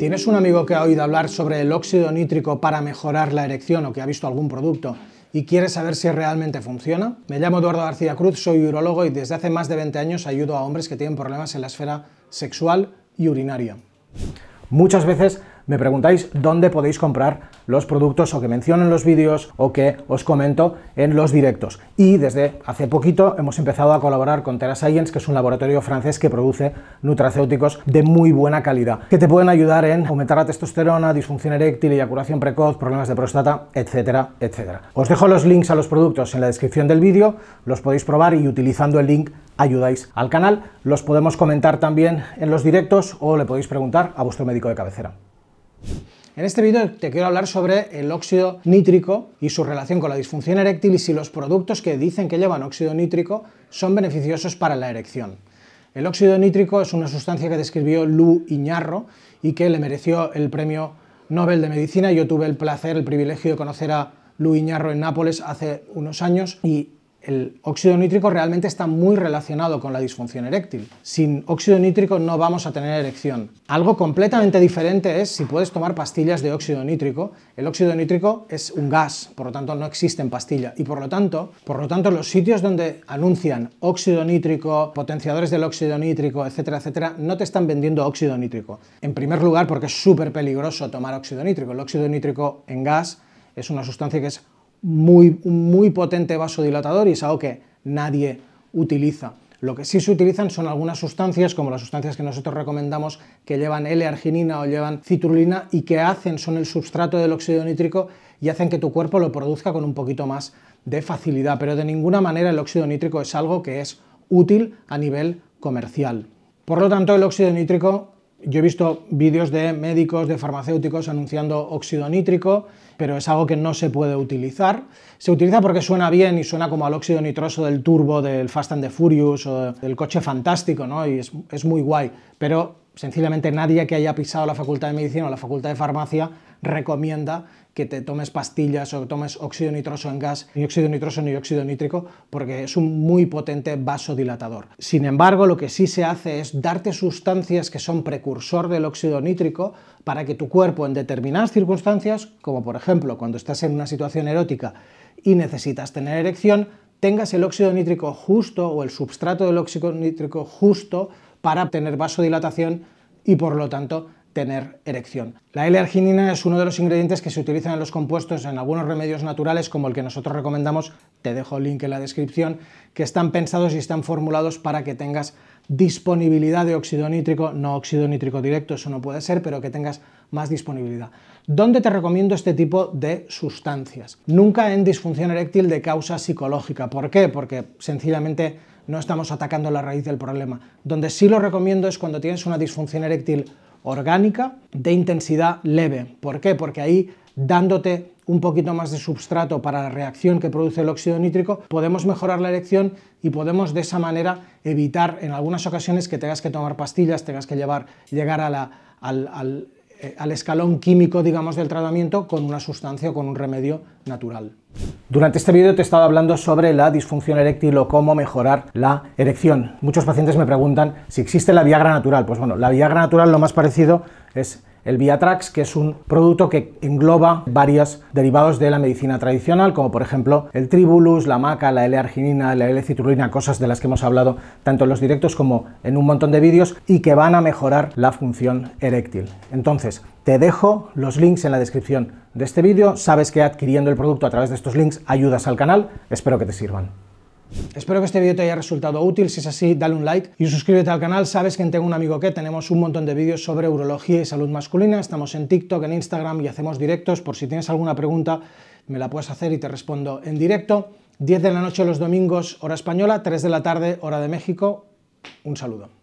¿Tienes un amigo que ha oído hablar sobre el óxido nítrico para mejorar la erección o que ha visto algún producto y quiere saber si realmente funciona? Me llamo Eduardo García Cruz, soy urólogo y desde hace más de 20 años ayudo a hombres que tienen problemas en la esfera sexual y urinaria. Muchas veces me preguntáis dónde podéis comprar los productos o que menciono en los vídeos o que os comento en los directos. Y desde hace poquito hemos empezado a colaborar con TheraScience, que es un laboratorio francés que produce nutracéuticos de muy buena calidad, que te pueden ayudar en aumentar la testosterona, disfunción eréctil, eyaculación precoz, problemas de próstata, etcétera, etcétera. Os dejo los links a los productos en la descripción del vídeo, los podéis probar y utilizando el link ayudáis al canal. Los podemos comentar también en los directos o le podéis preguntar a vuestro médico de cabecera. En este vídeo te quiero hablar sobre el óxido nítrico y su relación con la disfunción eréctil y si los productos que dicen que llevan óxido nítrico son beneficiosos para la erección. El óxido nítrico es una sustancia que describió Louis Ignarro y que le mereció el premio Nobel de Medicina. Yo tuve el placer, el privilegio de conocer a Louis Ignarro en Nápoles hace unos años y el óxido nítrico realmente está muy relacionado con la disfunción eréctil. Sin óxido nítrico no vamos a tener erección. Algo completamente diferente es si puedes tomar pastillas de óxido nítrico. El óxido nítrico es un gas, por lo tanto no existe en pastilla. Y por lo tanto los sitios donde anuncian óxido nítrico, potenciadores del óxido nítrico, etcétera, etcétera, no te están vendiendo óxido nítrico. En primer lugar, porque es súper peligroso tomar óxido nítrico. El óxido nítrico en gas es una sustancia que es muy potente vasodilatador y es algo que nadie utiliza. Lo que sí se utilizan son algunas sustancias, como las sustancias que nosotros recomendamos, que llevan L-arginina o llevan citrulina y que hacen, son el substrato del óxido nítrico y hacen que tu cuerpo lo produzca con un poquito más de facilidad, pero de ninguna manera el óxido nítrico es algo que es útil a nivel comercial. Por lo tanto, el óxido nítrico, yo he visto vídeos de médicos, de farmacéuticos anunciando óxido nítrico, pero es algo que no se puede utilizar. Se utiliza porque suena bien y suena como al óxido nitroso del turbo, del Fast and the Furious o del coche fantástico, ¿no? Y es muy guay, pero sencillamente nadie que haya pisado la Facultad de Medicina o la Facultad de Farmacia recomienda que te tomes pastillas o que tomes óxido nitroso en gas, ni óxido nitroso ni óxido nítrico, porque es un muy potente vasodilatador. Sin embargo, lo que sí se hace es darte sustancias que son precursor del óxido nítrico para que tu cuerpo en determinadas circunstancias, como por ejemplo cuando estás en una situación erótica y necesitas tener erección, tengas el óxido nítrico justo o el substrato del óxido nítrico justo para obtener vasodilatación y por lo tanto tener erección. La L-arginina es uno de los ingredientes que se utilizan en los compuestos en algunos remedios naturales como el que nosotros recomendamos, te dejo el link en la descripción, que están pensados y están formulados para que tengas disponibilidad de óxido nítrico, no óxido nítrico directo, eso no puede ser, pero que tengas más disponibilidad. ¿Dónde te recomiendo este tipo de sustancias? Nunca en disfunción eréctil de causa psicológica. ¿Por qué? Porque sencillamente no estamos atacando la raíz del problema. Donde sí lo recomiendo es cuando tienes una disfunción eréctil orgánica de intensidad leve. ¿Por qué? Porque ahí, dándote un poquito más de substrato para la reacción que produce el óxido nítrico, podemos mejorar la erección y podemos de esa manera evitar en algunas ocasiones que tengas que tomar pastillas, tengas que llegar a al escalón químico, digamos, del tratamiento con una sustancia o con un remedio natural. Durante este vídeo te he estado hablando sobre la disfunción eréctil o cómo mejorar la erección. Muchos pacientes me preguntan si existe la Viagra natural. Pues bueno, la Viagra natural lo más parecido es el Viatrax, que es un producto que engloba varios derivados de la medicina tradicional, como por ejemplo el tribulus, la maca, la L-arginina, la L-citrulina, cosas de las que hemos hablado tanto en los directos como en un montón de vídeos y que van a mejorar la función eréctil. Entonces, te dejo los links en la descripción de este vídeo. Sabes que adquiriendo el producto a través de estos links ayudas al canal. Espero que te sirvan. Espero que este vídeo te haya resultado útil, si es así dale un like y suscríbete al canal, sabes que en Tengo un amigo que tenemos un montón de vídeos sobre urología y salud masculina, estamos en TikTok, en Instagram y hacemos directos, por si tienes alguna pregunta me la puedes hacer y te respondo en directo, 10 de la noche los domingos hora española, 3 de la tarde hora de México, un saludo.